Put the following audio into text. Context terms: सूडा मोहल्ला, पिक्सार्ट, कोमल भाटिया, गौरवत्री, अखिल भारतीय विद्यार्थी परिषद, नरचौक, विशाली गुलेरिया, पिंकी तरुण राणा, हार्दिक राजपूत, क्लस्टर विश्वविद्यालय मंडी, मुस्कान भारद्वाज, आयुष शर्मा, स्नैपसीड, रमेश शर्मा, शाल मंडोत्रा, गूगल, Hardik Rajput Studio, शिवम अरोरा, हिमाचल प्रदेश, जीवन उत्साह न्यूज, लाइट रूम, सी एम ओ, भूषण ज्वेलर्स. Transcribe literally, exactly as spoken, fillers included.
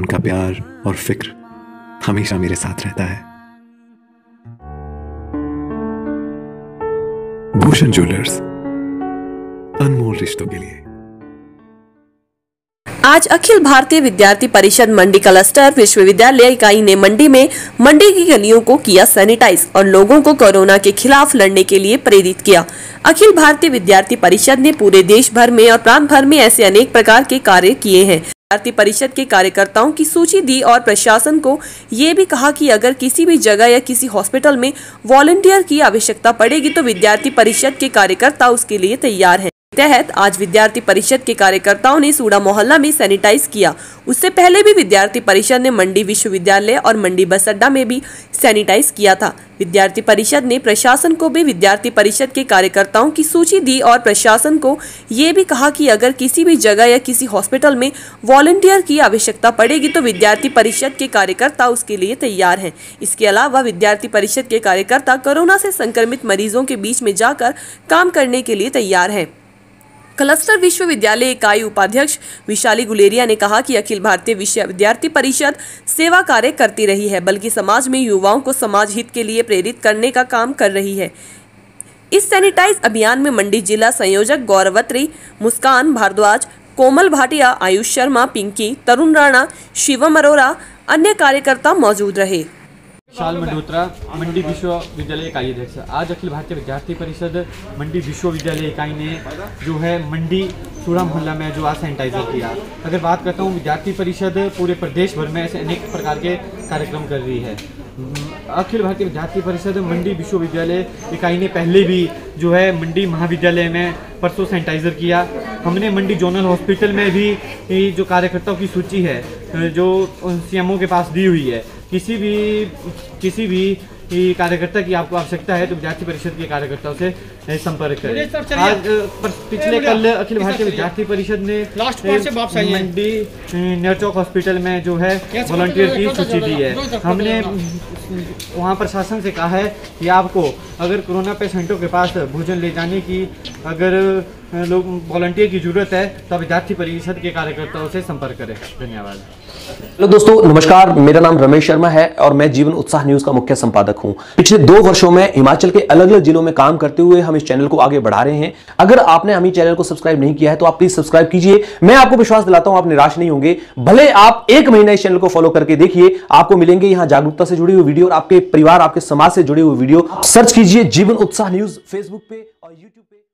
उनका प्यार और फिक्र हमेशा मेरे साथ रहता है। भूषण ज्वेलर्स, अनमोल रिश्तों के लिए। आज अखिल भारतीय विद्यार्थी परिषद मंडी क्लस्टर विश्वविद्यालय इकाई ने मंडी में मंडी की गलियों को किया सैनिटाइज और लोगों को कोरोना के खिलाफ लड़ने के लिए प्रेरित किया। अखिल भारतीय विद्यार्थी परिषद ने पूरे देश भर में और प्रांत भर में ऐसे अनेक प्रकार के कार्य किए हैं। भारतीय परिषद के कार्यकर्ताओं की सूची दी और प्रशासन को ये भी कहा कि अगर किसी भी जगह या किसी हॉस्पिटल में वॉलंटियर की आवश्यकता पड़ेगी तो विद्यार्थी परिषद के कार्यकर्ता उसके लिए तैयार हैं। तहत आज विद्यार्थी परिषद के कार्यकर्ताओं ने सूडा मोहल्ला में सैनिटाइज किया। उससे पहले भी विद्यार्थी परिषद ने मंडी विश्वविद्यालय और मंडी बस अड्डा में भी सैनिटाइज किया था। विद्यार्थी परिषद ने प्रशासन को भी विद्यार्थी परिषद के कार्यकर्ताओं की सूची दी और प्रशासन को ये भी कहा कि अगर किसी भी जगह या किसी हॉस्पिटल में वॉलंटियर की आवश्यकता पड़ेगी तो विद्यार्थी परिषद के कार्यकर्ता उसके लिए तैयार हैं। इसके अलावा विद्यार्थी परिषद के कार्यकर्ता कोरोना से संक्रमित मरीजों के बीच में जाकर काम करने के लिए तैयार हैं। क्लस्टर विश्वविद्यालय इकाई उपाध्यक्ष विशाली गुलेरिया ने कहा कि अखिल भारतीय विद्यार्थी परिषद सेवा कार्य करती रही है, बल्कि समाज में युवाओं को समाज हित के लिए प्रेरित करने का काम कर रही है। इस सैनिटाइज अभियान में मंडी जिला संयोजक गौरवत्री, मुस्कान भारद्वाज, कोमल भाटिया, आयुष शर्मा, पिंकी, तरुण राणा, शिवम अरोरा, अन्य कार्यकर्ता मौजूद रहे। शाल मंडोत्रा, मंडी विश्वविद्यालय इकाई अध्यक्ष। आज अखिल भारतीय विद्यार्थी परिषद मंडी विश्वविद्यालय इकाई ने जो है मंडी सूढ़ा मोहल्ला में जो आज सैनिटाइजर किया। अगर बात करता हूँ, विद्यार्थी परिषद पूरे प्रदेश भर में ऐसे अनेक प्रकार के कार्यक्रम कर रही है। अखिल भारतीय विद्यार्थी परिषद मंडी विश्वविद्यालय इकाई ने पहले भी जो है मंडी महाविद्यालय में परसों सैनिटाइजर किया। हमने मंडी जोनल हॉस्पिटल में भी जो कार्यकर्ताओं की सूची है जो सी एम ओ के पास दी हुई है, किसी भी किसी भी कार्यकर्ता की आपको आवश्यकता है तो विद्यार्थी परिषद के कार्यकर्ताओं से संपर्क करें। आज पिछले कल अखिल भारतीय विद्यार्थी परिषद ने मंडी नरचौक हॉस्पिटल में जो है वॉलंटियर की सूची दी है। हमने वहाँ प्रशासन से कहा है कि आपको अगर कोरोना पेशेंटों के पास भोजन ले जाने की अगर लोग वॉलंटियर की जरूरत है तो विद्यार्थी परिषद के कार्यकर्ताओं से संपर्क करें। धन्यवाद। हेलो दोस्तों, नमस्कार। मेरा नाम रमेश शर्मा है और मैं जीवन उत्साह न्यूज का मुख्य संपादक हूं। पिछले दो वर्षों में हिमाचल के अलग अलग जिलों में काम करते हुए हम इस चैनल को आगे बढ़ा रहे हैं। अगर आपने हमें चैनल को सब्सक्राइब नहीं किया है तो आप प्लीज सब्सक्राइब कीजिए। मैं आपको विश्वास दिलाता हूँ आप निराश नहीं होंगे। भले आप एक महीना इस चैनल को फॉलो करके देखिए, आपको मिलेंगे यहाँ जागरूकता से जुड़ी हुई वीडियो और आपके परिवार, आपके समाज से जुड़े हुए वीडियो। सर्च कीजिए जीवन उत्साह न्यूज फेसबुक पे और यूट्यूब पे।